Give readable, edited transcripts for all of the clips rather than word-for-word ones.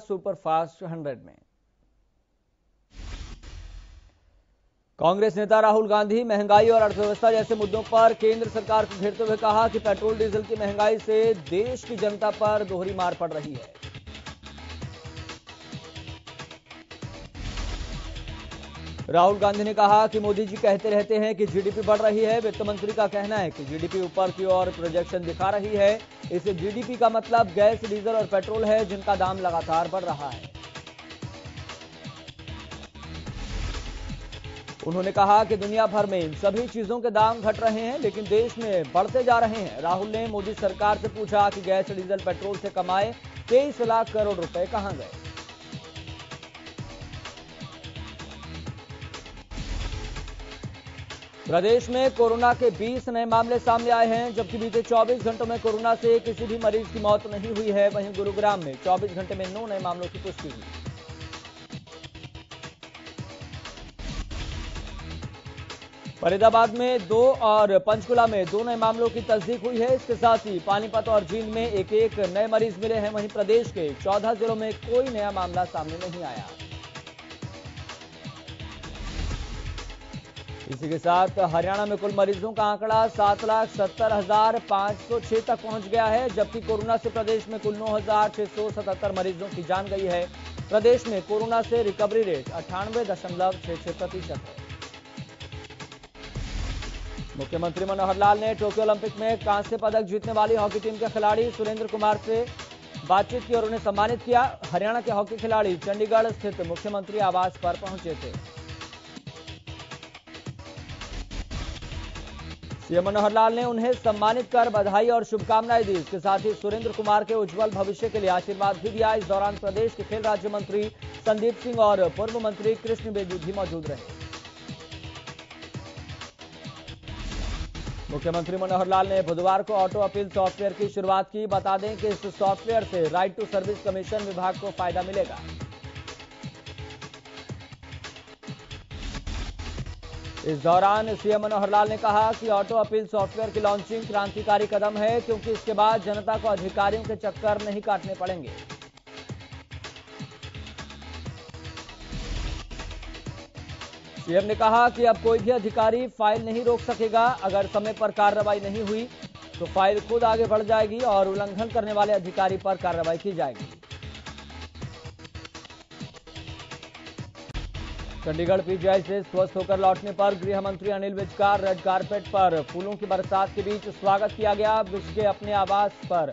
Superfast 100 में कांग्रेस नेता राहुल गांधी महंगाई और अर्थव्यवस्था जैसे मुद्दों पर केंद्र सरकार को घेरते हुए कहा कि पेट्रोल डीजल की महंगाई से देश की जनता पर दोहरी मार पड़ रही है। राहुल गांधी ने कहा कि मोदी जी कहते रहते हैं कि जीडीपी बढ़ रही है। वित्त मंत्री का कहना है कि जीडीपी ऊपर की ओर प्रोजेक्शन दिखा रही है। इस जीडीपी का मतलब गैस, डीजल और पेट्रोल है, जिनका दाम लगातार बढ़ रहा है। उन्होंने कहा कि दुनिया भर में इन सभी चीजों के दाम घट रहे हैं, लेकिन देश में बढ़ते जा रहे हैं। राहुल ने मोदी सरकार से पूछा कि गैस, डीजल, पेट्रोल से कमाए 23 लाख करोड़ रुपए कहां गए। प्रदेश में कोरोना के 20 नए मामले सामने आए हैं, जबकि बीते 24 घंटों में कोरोना से किसी भी मरीज की मौत नहीं हुई है। वहीं गुरुग्राम में 24 घंटे में 9 नए मामलों की पुष्टि हुई। फरीदाबाद में 2 और पंचकुला में 2 नए मामलों की तस्दीक हुई है। इसके साथ ही पानीपत और जींद में 1-1 नए मरीज मिले हैं। वहीं प्रदेश के 14 जिलों में कोई नया मामला सामने नहीं आया। इसी के साथ हरियाणा में कुल मरीजों का आंकड़ा 7,70,506 तक पहुंच गया है, जबकि कोरोना से प्रदेश में कुल 9,677 मरीजों की जान गई है। प्रदेश में कोरोना से रिकवरी रेट 98.66% है। मुख्यमंत्री मनोहर लाल ने टोक्यो ओलंपिक में कांस्य पदक जीतने वाली हॉकी टीम के खिलाड़ी सुरेंद्र कुमार से बातचीत की और उन्हें सम्मानित किया। हरियाणा के हॉकी खिलाड़ी चंडीगढ़ स्थित मुख्यमंत्री आवास पर पहुंचे थे। सीएम मनोहर लाल ने उन्हें सम्मानित कर बधाई और शुभकामनाएं दी। इसके साथ ही सुरेंद्र कुमार के उज्जवल भविष्य के लिए आशीर्वाद भी दिया। इस दौरान प्रदेश के खेल राज्य मंत्री संदीप सिंह और पूर्व मंत्री कृष्ण बेदी भी मौजूद रहे। मुख्यमंत्री मनोहर लाल ने बुधवार को ऑटो अपील सॉफ्टवेयर की शुरुआत की। बता दें कि इस सॉफ्टवेयर से राइट टू सर्विस कमीशन विभाग को फायदा मिलेगा। इस दौरान सीएम मनोहर लाल ने कहा कि ऑटो अपील सॉफ्टवेयर की लॉन्चिंग क्रांतिकारी कदम है, क्योंकि इसके बाद जनता को अधिकारियों के चक्कर नहीं काटने पड़ेंगे। सीएम ने कहा कि अब कोई भी अधिकारी फाइल नहीं रोक सकेगा। अगर समय पर कार्रवाई नहीं हुई तो फाइल खुद आगे बढ़ जाएगी और उल्लंघन करने वाले अधिकारी पर कार्रवाई की जाएगी। चंडीगढ़ पीजीआई से स्वस्थ होकर लौटने पर गृह मंत्री अनिल विज का रेड कार्पेट पर फूलों की बरसात के बीच स्वागत किया गया। विज के अपने आवास पर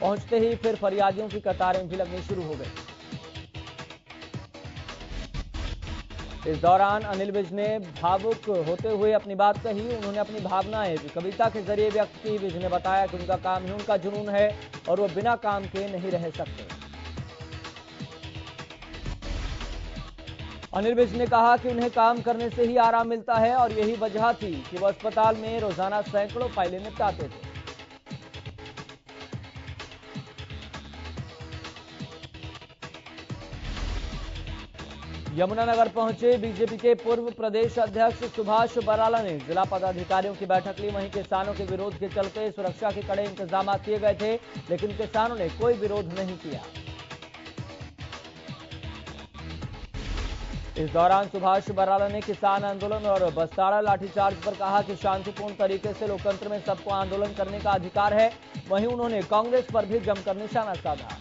पहुंचते ही फिर फरियादियों की कतारें भी लगनी शुरू हो गई। इस दौरान अनिल विज ने भावुक होते हुए अपनी बात कही। उन्होंने अपनी भावनाएं कविता के जरिए व्यक्त की। विज ने बताया कि उनका काम ही उनका जुनून है और वो बिना काम के नहीं रह सकते। अनिल विज ने कहा कि उन्हें काम करने से ही आराम मिलता है और यही वजह थी कि वह अस्पताल में रोजाना सैकड़ों फाइलें निपटाते थे। यमुनानगर पहुंचे बीजेपी के पूर्व प्रदेश अध्यक्ष सुभाष बराला ने जिला पदाधिकारियों की बैठक ली। वहीं किसानों के विरोध के चलते सुरक्षा के कड़े इंतजाम किए गए थे, लेकिन किसानों ने कोई विरोध नहीं किया। इस दौरान सुभाष बराला ने किसान आंदोलन और बस्ताड़ा लाठीचार्ज पर कहा कि शांतिपूर्ण तरीके से लोकतंत्र में सबको आंदोलन करने का अधिकार है। वहीं उन्होंने कांग्रेस पर भी जमकर निशाना साधा।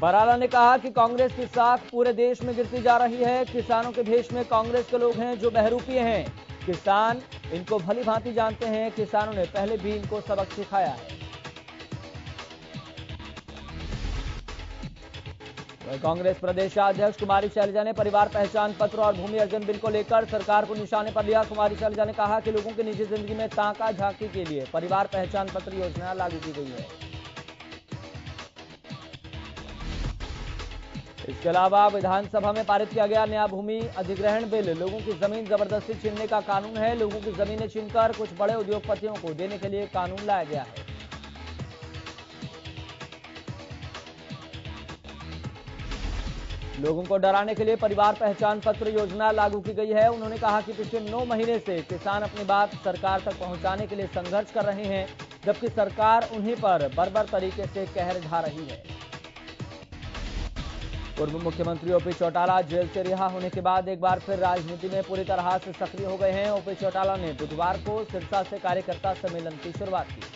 बराला ने कहा कि कांग्रेस की साख पूरे देश में गिरती जा रही है। किसानों के भेष में कांग्रेस के लोग हैं जो बहरूपीय हैं। किसान इनको भली भांति जानते हैं। किसानों ने पहले भी इनको सबक सिखाया है। कांग्रेस प्रदेशाध्यक्ष कुमारी शैलजा ने परिवार पहचान पत्र और भूमि अर्जन बिल को लेकर सरकार को निशाने पर लिया। कुमारी शैलजा ने कहा कि लोगों की निजी जिंदगी में ताका झांकी के लिए परिवार पहचान पत्र योजना लागू की गई है। इसके अलावा विधानसभा में पारित किया गया नया भूमि अधिग्रहण बिल लोगों की जमीन जबरदस्ती छीनने का कानून है। लोगों की जमीनें छीनकर कुछ बड़े उद्योगपतियों को देने के लिए कानून लाया गया है। लोगों को डराने के लिए परिवार पहचान पत्र योजना लागू की गई है। उन्होंने कहा कि पिछले 9 महीने से किसान अपनी बात सरकार तक पहुंचाने के लिए संघर्ष कर रहे हैं, जबकि सरकार उन्हीं पर बर्बर तरीके से कहर ढा रही है। पूर्व मुख्यमंत्री ओपी चौटाला जेल से रिहा होने के बाद एक बार फिर राजनीति में पूरी तरह से सक्रिय हो गए हैं। ओपी चौटाला ने बुधवार को सिरसा से कार्यकर्ता सम्मेलन की शुरुआत की।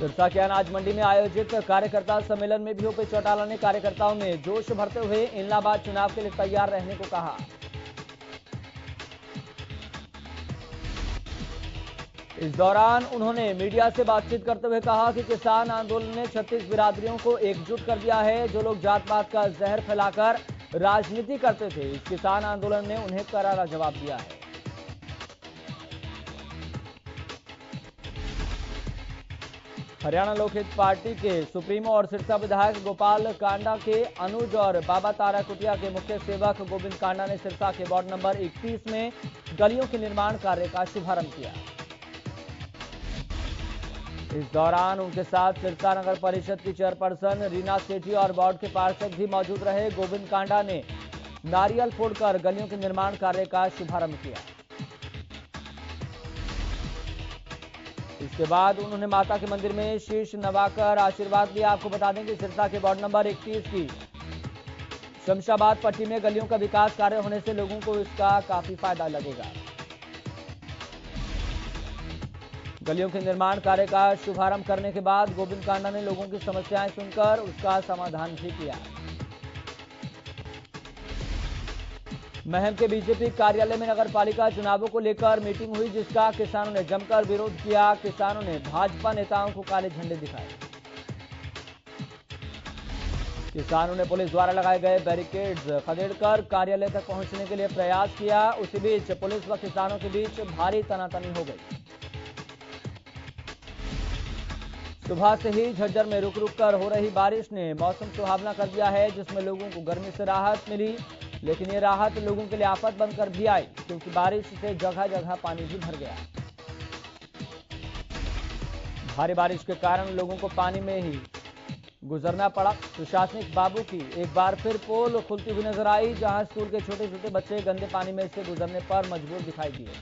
सिरसा के अनाज मंडी में आयोजित कार्यकर्ता सम्मेलन में भी ओपी चौटाला ने कार्यकर्ताओं में जोश भरते हुए इलाहाबाद चुनाव के लिए तैयार रहने को कहा। इस दौरान उन्होंने मीडिया से बातचीत करते हुए कहा कि किसान आंदोलन ने 36 बिरादरियों को एकजुट कर दिया है। जो लोग जात पात का जहर फैलाकर राजनीति करते थे, इस किसान आंदोलन ने उन्हें करारा जवाब दिया है। हरियाणा लोकहित पार्टी के सुप्रीमो और सिरसा विधायक गोपाल कांडा के अनुज और बाबा तारा कुटिया के मुख्य सेवक गोविंद कांडा ने सिरसा के वार्ड नंबर 31 में गलियों के निर्माण कार्य का शुभारंभ किया। इस दौरान उनके साथ सिरसा नगर परिषद की चेयरपर्सन रीना सेठी और वार्ड के पार्षद भी मौजूद रहे। गोविंद कांडा ने नारियल फोड़कर गलियों के निर्माण कार्य का शुभारंभ किया। इसके बाद उन्होंने माता के मंदिर में शीश नवाकर आशीर्वाद लिया। आपको बता दें कि सिरसा के वार्ड नंबर 31 की शमशाबाद पट्टी में गलियों का विकास कार्य होने से लोगों को इसका काफी फायदा लगेगा। गलियों के निर्माण कार्य का शुभारंभ करने के बाद गोविंद कांडा ने लोगों की समस्याएं सुनकर उसका समाधान भी किया। महम के बीजेपी कार्यालय में नगरपालिका चुनावों को लेकर मीटिंग हुई, जिसका किसानों ने जमकर विरोध किया। किसानों ने भाजपा नेताओं को काले झंडे दिखाए। किसानों ने पुलिस द्वारा लगाए गए बैरिकेड्स खदेड़कर कार्यालय तक पहुंचने के लिए प्रयास किया। उसी बीच पुलिस व किसानों के बीच भारी तनातनी हो गई। सुबह से ही झज्जर में रुक रुक कर हो रही बारिश ने मौसम सुहावना कर दिया है, जिसमें लोगों को गर्मी से राहत मिली, लेकिन ये राहत लोगों के लिए आफत बनकर भी आई, क्योंकि बारिश से जगह जगह पानी भी भर गया। भारी बारिश के कारण लोगों को पानी में ही गुजरना पड़ा। प्रशासनिक बाबू की एक बार फिर पोल खुलती हुई नजर आई, जहां स्कूल के छोटे छोटे बच्चे गंदे पानी में से गुजरने पर मजबूर दिखाई दिए।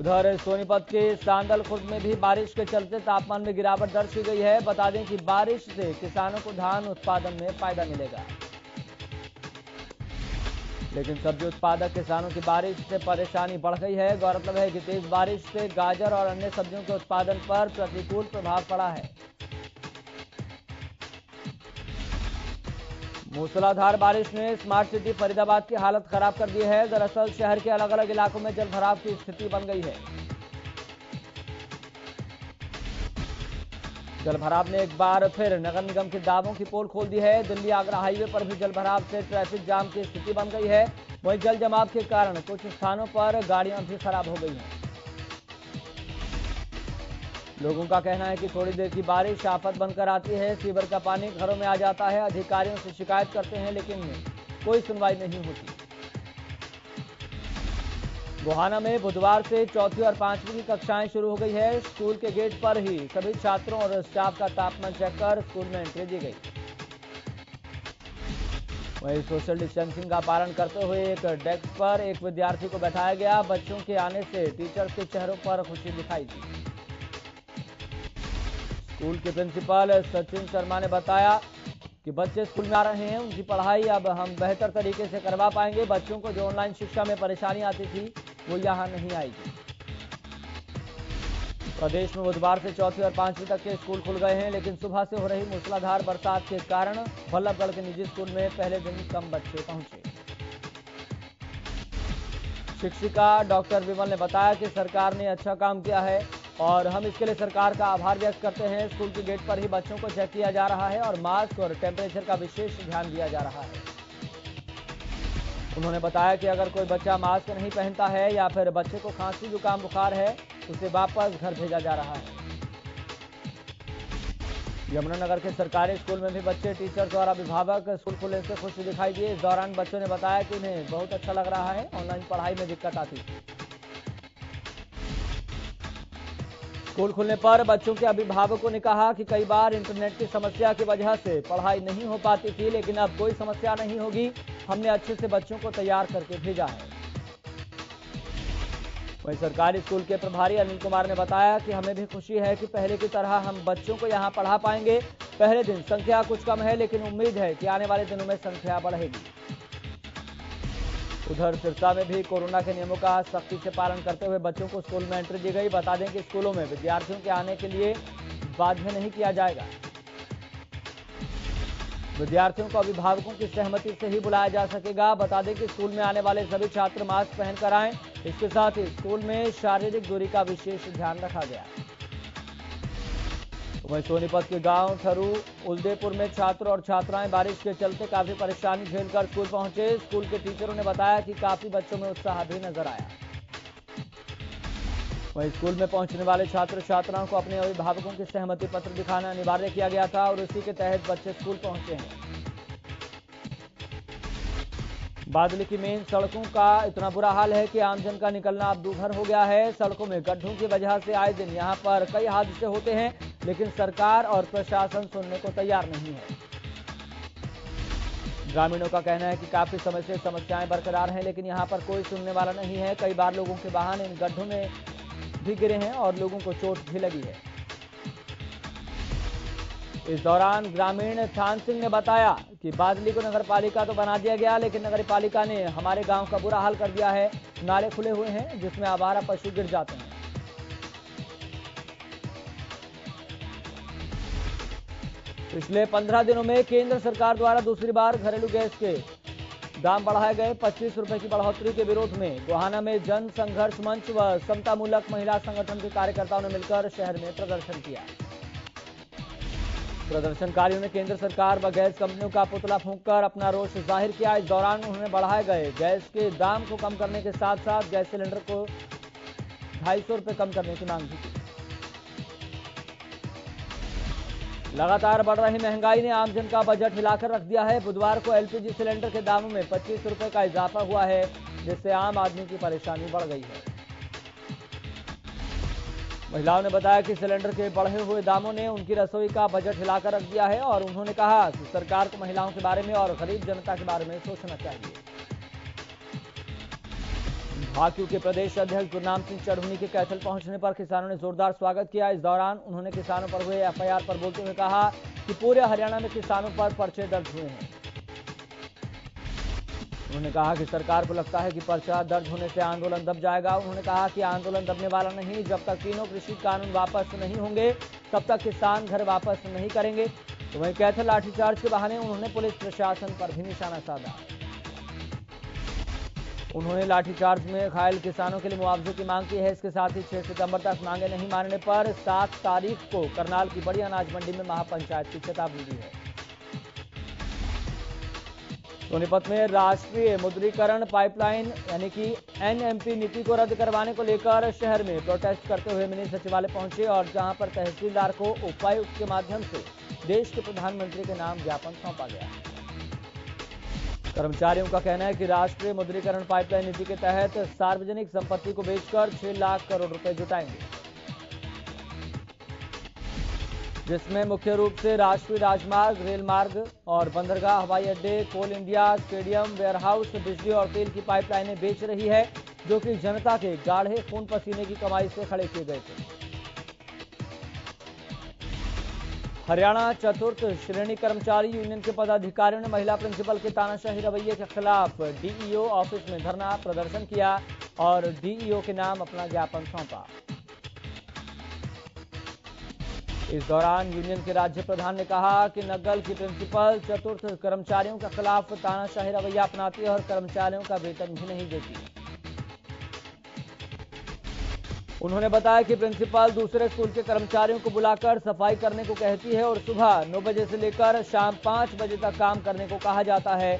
उधर सोनीपत के सांदल खुर्द में भी बारिश के चलते तापमान में गिरावट दर्ज की गई है। बता दें कि बारिश से किसानों को धान उत्पादन में फायदा मिलेगा, लेकिन सब्जी उत्पादक किसानों की बारिश से परेशानी बढ़ गई है। गौरतलब है कि तेज बारिश से गाजर और अन्य सब्जियों के उत्पादन पर प्रतिकूल प्रभाव पड़ा है। मूसलाधार बारिश ने स्मार्ट सिटी फरीदाबाद की हालत खराब कर दी है। दरअसल शहर के अलग अलग इलाकों में जलभराव की स्थिति बन गई है। जलभराव ने एक बार फिर नगर निगम के दावों की पोल खोल दी है। दिल्ली आगरा हाईवे पर भी जलभराव से ट्रैफिक जाम की स्थिति बन गई है। वहीं जल जमाव के कारण कुछ स्थानों पर गाड़ियां भी खराब हो गई हैं। लोगों का कहना है कि थोड़ी देर की बारिश आफत बनकर आती है। सीवर का पानी घरों में आ जाता है। अधिकारियों से शिकायत करते हैं, लेकिन कोई सुनवाई नहीं होती। गोहाना में बुधवार से चौथी और पांचवी की कक्षाएं शुरू हो गई है। स्कूल के गेट पर ही सभी छात्रों और स्टाफ का तापमान चेक कर स्कूल में एंट्री दी गई। वहीं सोशल डिस्टेंसिंग का पालन करते हुए एक डेस्क पर एक विद्यार्थी को बैठाया गया। बच्चों के आने से टीचर्स के चेहरों पर खुशी दिखाई दी। स्कूल के प्रिंसिपल सचिन शर्मा ने बताया कि बच्चे स्कूल में आ रहे हैं, उनकी पढ़ाई अब हम बेहतर तरीके से करवा पाएंगे। बच्चों को जो ऑनलाइन शिक्षा में परेशानी आती थी, वो यहां नहीं आएगी। प्रदेश में बुधवार से चौथी और पांचवीं तक के स्कूल खुल गए हैं, लेकिन सुबह से हो रही मूसलाधार बरसात के कारण वल्लभगढ़ के निजी स्कूल में पहले दिन कम बच्चे पहुंचे। शिक्षिका डॉक्टर विमल ने बताया कि सरकार ने अच्छा काम किया है और हम इसके लिए सरकार का आभार व्यक्त करते हैं। स्कूल के गेट पर ही बच्चों को चेक किया जा रहा है और मास्क और टेम्परेचर का विशेष ध्यान दिया जा रहा है। उन्होंने बताया कि अगर कोई बच्चा मास्क नहीं पहनता है या फिर बच्चे को खांसी जुकाम बुखार है, उसे वापस घर भेजा जा रहा है। यमुनानगर के सरकारी स्कूल में भी बच्चे, टीचर्स और अभिभावक स्कूल खुलने से खुश दिखाई दिए। इस दौरान बच्चों ने बताया कि उन्हें बहुत अच्छा लग रहा है। ऑनलाइन पढ़ाई में दिक्कत आती थी। स्कूल खुलने पर बच्चों के अभिभावकों ने कहा कि कई बार इंटरनेट की समस्या की वजह से पढ़ाई नहीं हो पाती थी, लेकिन अब कोई समस्या नहीं होगी। हमने अच्छे से बच्चों को तैयार करके भेजा है। वहीं सरकारी स्कूल के प्रभारी अनिल कुमार ने बताया कि हमें भी खुशी है कि पहले की तरह हम बच्चों को यहां पढ़ा पाएंगे। पहले दिन संख्या कुछ कम है, लेकिन उम्मीद है कि आने वाले दिनों में संख्या बढ़ेगी। उधर सिरसा में भी कोरोना के नियमों का सख्ती से पालन करते हुए बच्चों को स्कूल में एंट्री दी गई। बता दें कि स्कूलों में विद्यार्थियों के आने के लिए बाध्य नहीं किया जाएगा, विद्यार्थियों को अभिभावकों की सहमति से ही बुलाया जा सकेगा। बता दें कि स्कूल में आने वाले सभी छात्र मास्क पहनकर आएं। इसके साथ ही स्कूल में शारीरिक दूरी का विशेष ध्यान रखा गया। वहीं सोनीपत के गांव थरू उल्देपुर में छात्र और छात्राएं बारिश के चलते काफी परेशानी झेलकर स्कूल पहुंचे। स्कूल के टीचरों ने बताया कि काफी बच्चों में उत्साह भी नजर आया। वहीं स्कूल में पहुंचने वाले छात्र छात्राओं को अपने अभिभावकों की सहमति पत्र दिखाना अनिवार्य किया गया था और उसी के तहत बच्चे स्कूल पहुंचे हैं। बादल की मेन सड़कों का इतना बुरा हाल है कि आमजन का निकलना अब दूभर हो गया है। सड़कों में गड्ढों की वजह से आए दिन यहां पर कई हादसे होते हैं, लेकिन सरकार और प्रशासन सुनने को तैयार नहीं है। ग्रामीणों का कहना है कि काफी समय से समस्याएं बरकरार हैं, लेकिन यहां पर कोई सुनने वाला नहीं है। कई बार लोगों के वाहन इन गड्ढों में भी गिरे हैं और लोगों को चोट भी लगी है। इस दौरान ग्रामीण थान सिंह ने बताया कि बादली को नगर पालिका तो बना दिया गया, लेकिन नगर पालिका ने हमारे गांव का बुरा हाल कर दिया है। नाले खुले हुए हैं जिसमें आवारा पशु गिर जाते हैं। पिछले 15 दिनों में केंद्र सरकार द्वारा दूसरी बार घरेलू गैस के दाम बढ़ाए गए। 25 रुपए की बढ़ोतरी के विरोध में गोहाना में जन संघर्ष मंच व समतामूलक महिला संगठन के कार्यकर्ताओं ने मिलकर शहर में प्रदर्शन किया। प्रदर्शनकारियों ने केंद्र सरकार व गैस कंपनियों का पुतला फूंककर अपना रोष जाहिर किया। इस दौरान उन्होंने बढ़ाए गए गैस के दाम को कम करने के साथ साथ गैस सिलेंडर को 250 रुपए कम करने की मांग की। लगातार बढ़ रही महंगाई ने आमजन का बजट हिलाकर रख दिया है। बुधवार को एलपीजी सिलेंडर के दामों में 25 रुपए का इजाफा हुआ है, जिससे आम आदमी की परेशानी बढ़ गई है। महिलाओं ने बताया कि सिलेंडर के बढ़े हुए दामों ने उनकी रसोई का बजट हिलाकर रख दिया है और उन्होंने कहा कि सरकार को महिलाओं के बारे में और गरीब जनता के बारे में सोचना चाहिए। भाजपा के प्रदेश अध्यक्ष गुरनाम सिंह चढ़ुनी के कैथल पहुंचने पर किसानों ने जोरदार स्वागत किया। इस दौरान उन्होंने किसानों पर हुए एफआईआर पर बोलते हुए कहा कि पूरे हरियाणा में किसानों पर पर्चे दर्ज हुए हैं। उन्होंने कहा कि सरकार को लगता है कि पर्चा दर्ज होने से आंदोलन दब जाएगा। उन्होंने कहा कि आंदोलन दबने वाला नहीं, जब तक तीनों कृषि कानून वापस नहीं होंगे तब तक किसान घर वापस नहीं करेंगे। तो वहीं कैथल लाठीचार्ज के बहाने उन्होंने पुलिस प्रशासन पर भी निशाना साधा। उन्होंने लाठीचार्ज में घायल किसानों के लिए मुआवजे की मांग की है। इसके साथ ही 6 सितंबर तक मांगे नहीं मानने पर 7 तारीख को करनाल की बड़ी अनाज मंडी में महापंचायत की चेतावनी दी है। सोनीपत में राष्ट्रीय मुद्रीकरण पाइपलाइन यानी कि एनएमपी नीति को रद्द करवाने को लेकर शहर में प्रोटेस्ट करते हुए मिनी सचिवालय पहुंचे और जहां पर तहसीलदार को उपायुक्त के माध्यम से देश के प्रधानमंत्री के नाम ज्ञापन सौंपा गया। कर्मचारियों का कहना है कि राष्ट्रीय मुद्रीकरण पाइपलाइन नीति के तहत सार्वजनिक संपत्ति को बेचकर 6 लाख करोड़ रुपए जुटाएंगे, जिसमें मुख्य रूप से राष्ट्रीय राजमार्ग, रेल मार्ग और बंदरगाह, हवाई अड्डे, कोल इंडिया, स्टेडियम, वेयरहाउस, बिजली और तेल की पाइपलाइनें बेच रही है, जो कि जनता के गाढ़े खून पसीने की कमाई से खड़े किए गए थे। हरियाणा चतुर्थ श्रेणी कर्मचारी यूनियन के पदाधिकारियों ने महिला प्रिंसिपल के तानाशाही रवैये के खिलाफ डीईओ ऑफिस में धरना प्रदर्शन किया और डीईओ के नाम अपना ज्ञापन सौंपा। इस दौरान यूनियन के राज्य प्रधान ने कहा कि नग्गल की प्रिंसिपल चतुर्थ कर्मचारियों के खिलाफ तानाशाही रवैया अपनाती है और कर्मचारियों का वेतन भी नहीं देती। उन्होंने बताया कि प्रिंसिपल दूसरे स्कूल के कर्मचारियों को बुलाकर सफाई करने को कहती है और सुबह 9 बजे से लेकर शाम 5 बजे तक काम करने को कहा जाता है,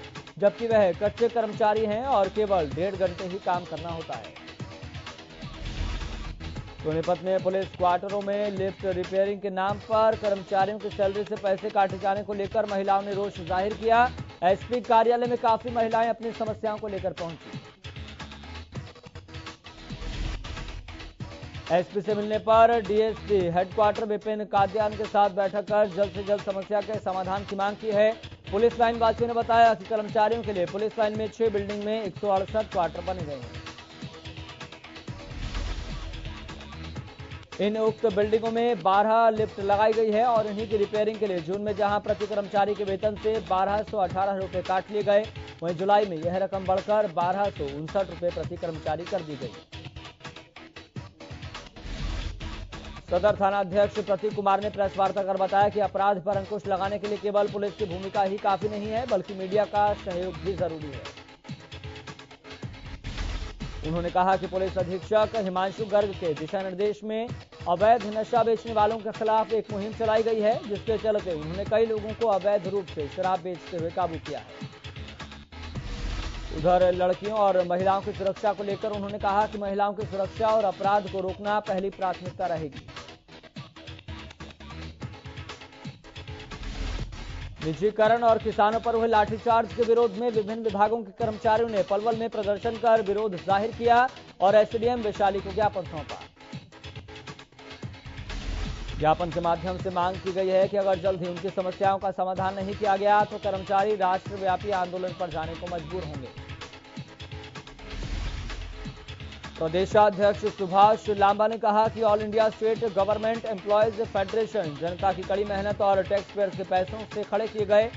जबकि वह कच्चे कर्मचारी हैं और केवल 1.5 घंटे ही काम करना होता है। सोनीपत में पुलिस क्वार्टरों में लिफ्ट रिपेयरिंग के नाम पर कर्मचारियों की सैलरी से पैसे काटे जाने को लेकर महिलाओं ने रोष जाहिर किया। एसपी कार्यालय में काफी महिलाएं अपनी समस्याओं को लेकर पहुंची। एसपी से मिलने पर डीएसपी हेडक्वार्टर विपिन काद्यान के साथ बैठक कर जल्द से जल्द समस्या के समाधान की मांग की है। पुलिस लाइन वासियों ने बताया कि कर्मचारियों के लिए पुलिस लाइन में 6 बिल्डिंग में 168 क्वार्टर बने गए हैं। इन उक्त बिल्डिंगों में 12 लिफ्ट लगाई गई है और इन्हीं की रिपेयरिंग के लिए जून में जहां प्रति कर्मचारी के वेतन से 1218 रुपए काट लिए गए, वहीं जुलाई में यह रकम बढ़कर 1259 रुपए प्रति कर्मचारी कर दी गई। सदर थानाध्यक्ष प्रतीक कुमार ने प्रेस वार्ता कर बताया कि अपराध पर अंकुश लगाने के लिए केवल पुलिस की भूमिका ही काफी नहीं है, बल्कि मीडिया का सहयोग भी जरूरी है। उन्होंने कहा कि पुलिस अधीक्षक हिमांशु गर्ग के दिशा निर्देश में अवैध नशा बेचने वालों के खिलाफ एक मुहिम चलाई गई है, जिसके चलते उन्होंने कई लोगों को अवैध रूप से शराब बेचते हुए काबू किया है। उधर लड़कियों और महिलाओं की सुरक्षा को लेकर उन्होंने कहा कि महिलाओं की सुरक्षा और अपराध को रोकना पहली प्राथमिकता रहेगी। निजीकरण और किसानों पर हुए लाठीचार्ज के विरोध में विभिन्न विभागों के कर्मचारियों ने पलवल में प्रदर्शन कर विरोध जाहिर किया और एसडीएम वैशाली को ज्ञापन सौंपा। ज्ञापन के माध्यम से मांग की गई है कि अगर जल्द ही उनकी समस्याओं का समाधान नहीं किया गया तो कर्मचारी राष्ट्रव्यापी आंदोलन पर जाने को मजबूर होंगे। प्रदेशाध्यक्ष सुभाष लांबा ने कहा कि all India state government employees federation जनता की कड़ी मेहनत और टैक्स पेयर के पैसों से खड़े किए गए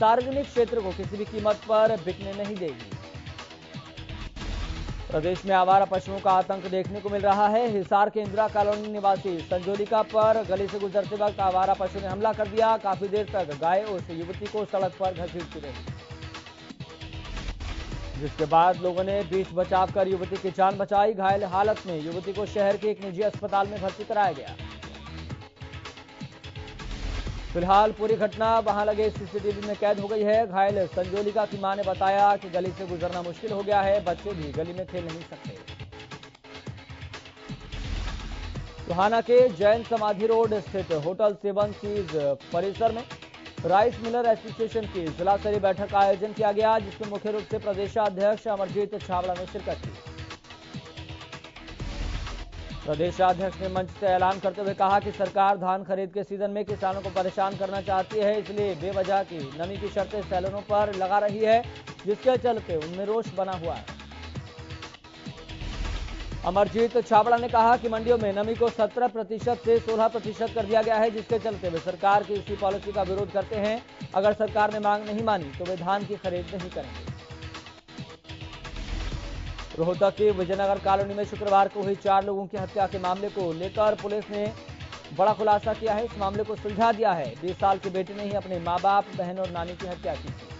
सार्वजनिक क्षेत्र को किसी भी कीमत पर बिकने नहीं देगी। प्रदेश में आवारा पशुओं का आतंक देखने को मिल रहा है। हिसार के इंदिरा कॉलोनी निवासी संजोलिका पर गली से गुजरते वक्त आवारा पशु ने हमला कर दिया। काफी देर तक गाय उस युवती को सड़क पर घसीटती रही, जिसके बाद लोगों ने बीच बचाव कर युवती की जान बचाई। घायल हालत में युवती को शहर के एक निजी अस्पताल में भर्ती कराया गया। फिलहाल पूरी घटना वहां लगे सीसीटीवी में कैद हो गई है। घायल संजोलिका की मां ने बताया कि गली से गुजरना मुश्किल हो गया है, बच्चे भी गली में खेल नहीं सकते। टोहाना के जैन समाधि रोड स्थित होटल सेवन सीज परिसर में राइस मिलर एसोसिएशन की जिला स्तरीय बैठक का आयोजन किया गया, जिसमें मुख्य रूप से प्रदेशाध्यक्ष अमरजीत छाबड़ा ने शिरकत की। प्रदेशाध्यक्ष ने मंच से ऐलान करते हुए कहा कि सरकार धान खरीद के सीजन में किसानों को परेशान करना चाहती है, इसलिए बेवजह की नमी की शर्तें सैलूनों पर लगा रही है, जिसके चलते उनमें रोष बना हुआ है। अमरजीत छाबड़ा ने कहा कि मंडियों में नमी को 17% से 16% कर दिया गया है, जिसके चलते वे सरकार की इसी पॉलिसी का विरोध करते हैं। अगर सरकार ने मांग नहीं मानी तो वे धान की खरीद नहीं करेंगे। रोहतक के विजयनगर कॉलोनी में शुक्रवार को हुई 4 लोगों की हत्या के मामले को लेकर पुलिस ने बड़ा खुलासा किया है। इस मामले को सुलझा दिया है। 20 साल के बेटे ने ही अपने माँ बाप, बहन और नानी की हत्या की थी।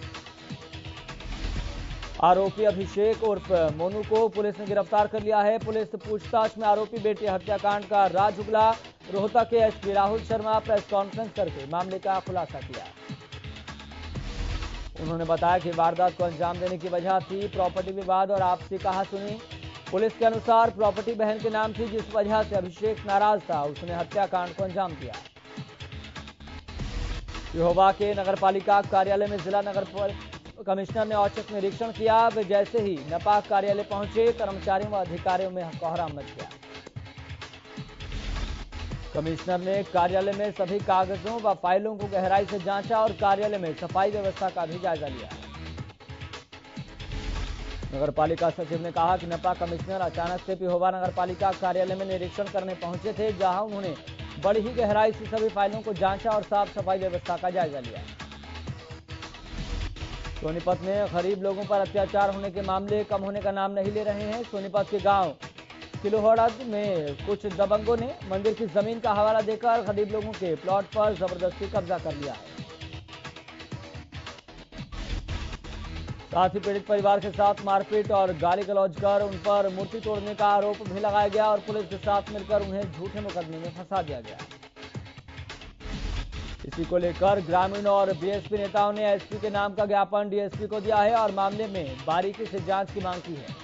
आरोपी अभिषेक उर्फ मोनू को पुलिस ने गिरफ्तार कर लिया है। पुलिस पूछताछ में आरोपी बेटे हत्याकांड का राज उगला। रोहतक के SP Rahul Sharma press conference करके मामले का खुलासा किया। उन्होंने बताया कि वारदात को अंजाम देने की वजह थी प्रॉपर्टी विवाद और आपसी कहासुनी। पुलिस के अनुसार प्रॉपर्टी बहन के नाम थी, जिस वजह से अभिषेक नाराज था, उसने हत्याकांड को अंजाम दिया। यहोवा के नगरपालिका कार्यालय में जिला नगर कमिश्नर ने औचक निरीक्षण किया। वे जैसे ही नपाक कार्यालय पहुंचे, कर्मचारियों व अधिकारियों में कोहराम मच गया। कमिश्नर ने कार्यालय में सभी कागजों व फाइलों को गहराई से जांचा और कार्यालय में सफाई व्यवस्था का भी जायजा लिया। नगरपालिका सचिव ने कहा कि नपाक कमिश्नर अचानक से पिहोवा नगरपालिका कार्यालय में निरीक्षण करने पहुंचे थे, जहाँ उन्होंने बड़ी ही गहराई से सभी फाइलों को जांचा और साफ सफाई व्यवस्था का जायजा लिया। सोनीपत में गरीब लोगों पर अत्याचार होने के मामले कम होने का नाम नहीं ले रहे हैं। सोनीपत के गांव किलोहड़द में कुछ दबंगों ने मंदिर की जमीन का हवाला देकर गरीब लोगों के प्लॉट पर जबरदस्ती कब्जा कर लिया है। साथ ही पीड़ित परिवार के साथ मारपीट और गाली गलौज कर उन पर मूर्ति तोड़ने का आरोप भी लगाया गया और पुलिस के साथ मिलकर उन्हें झूठे मुकदमे में फंसा दिया गया। इसी को लेकर ग्रामीण और बीएसपी नेताओं ने एसपी के नाम का ज्ञापन डीएसपी को दिया है और मामले में बारीकी से जांच की मांग की है।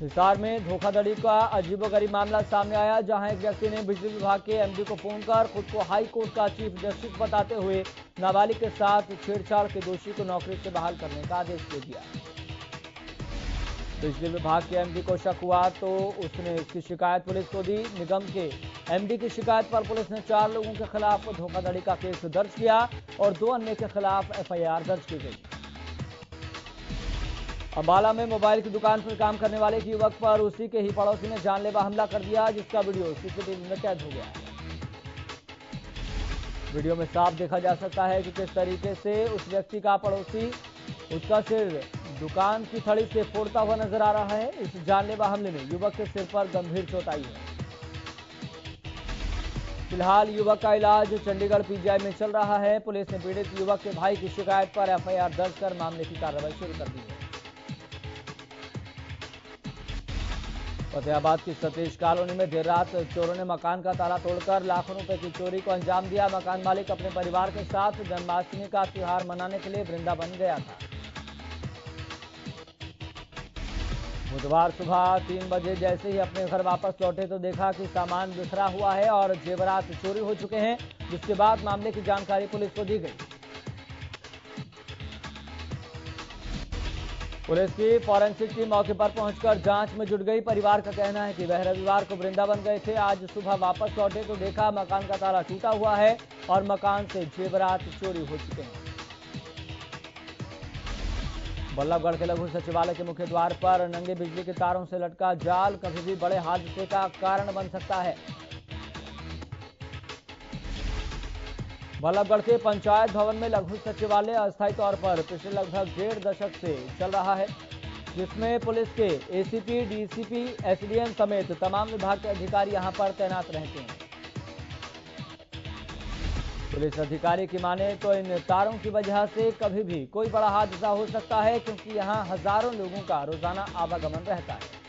हिसार में धोखाधड़ी का अजीबोगरीब मामला सामने आया, जहां एक व्यक्ति ने बिजली विभाग के एमडी को फोन कर खुद को हाई कोर्ट का चीफ जस्टिस बताते हुए नाबालिग के साथ छेड़छाड़ के दोषी को नौकरी से बहाल करने का आदेश दे दिया। बिजली विभाग के एमडी को शक हुआ तो उसने इसकी शिकायत पुलिस को दी। निगम के एमडी की शिकायत पर पुलिस ने 4 लोगों के खिलाफ धोखाधड़ी का केस दर्ज किया और 2 अन्य के खिलाफ एफआईआर दर्ज की गई। अम्बाला में मोबाइल की दुकान पर काम करने वाले एक युवक पर उसी के ही पड़ोसी ने जानलेवा हमला कर दिया, जिसका वीडियो सीसीटीवी में कैद हो गया। वीडियो में साफ देखा जा सकता है कि किस तरीके से उस व्यक्ति का पड़ोसी उसका सिर दुकान की थड़ी से फोड़ता हुआ नजर आ रहा है। इस जानलेवा हमले में युवक के सिर पर गंभीर चोट आई है। फिलहाल युवक का इलाज चंडीगढ़ पीजीआई में चल रहा है। पुलिस ने पीड़ित युवक के भाई की शिकायत पर एफआईआर दर्ज कर मामले की कार्रवाई शुरू कर दी है। फतेहाबाद की सतीश कॉलोनी में देर रात चोरों ने मकान का ताला तोड़कर लाखों रुपए की चोरी को अंजाम दिया। मकान मालिक अपने परिवार के साथ जन्माष्टमी का त्योहार मनाने के लिए वृंदावन गया था। बुधवार सुबह 3 बजे जैसे ही अपने घर वापस लौटे तो देखा कि सामान बिखरा हुआ है और जेवरात चोरी हो चुके हैं, जिसके बाद मामले की जानकारी पुलिस को दी गई। पुलिस की फॉरेंसिक टीम मौके पर पहुंचकर जांच में जुट गई। परिवार का कहना है कि वह रविवार को वृंदावन गए थे। आज सुबह वापस लौटे तो देखा मकान का ताला टूटा हुआ है और मकान से जेवरात चोरी हो चुके हैं। बल्लभगढ़ के लघु सचिवालय के मुख्य द्वार पर नंगे बिजली के तारों से लटका जाल कभी भी बड़े हादसे का कारण बन सकता है। बल्लभगढ़ के पंचायत भवन में लघु सचिवालय अस्थायी तौर पर पिछले लगभग 1.5 दशक से चल रहा है, जिसमें पुलिस के एसीपी, डीसीपी, एसडीएम समेत तमाम विभाग के अधिकारी यहां पर तैनात रहते हैं। पुलिस अधिकारी की माने तो इन तारों की वजह से कभी भी कोई बड़ा हादसा हो सकता है, क्योंकि यहां हजारों लोगों का रोजाना आवागमन रहता है।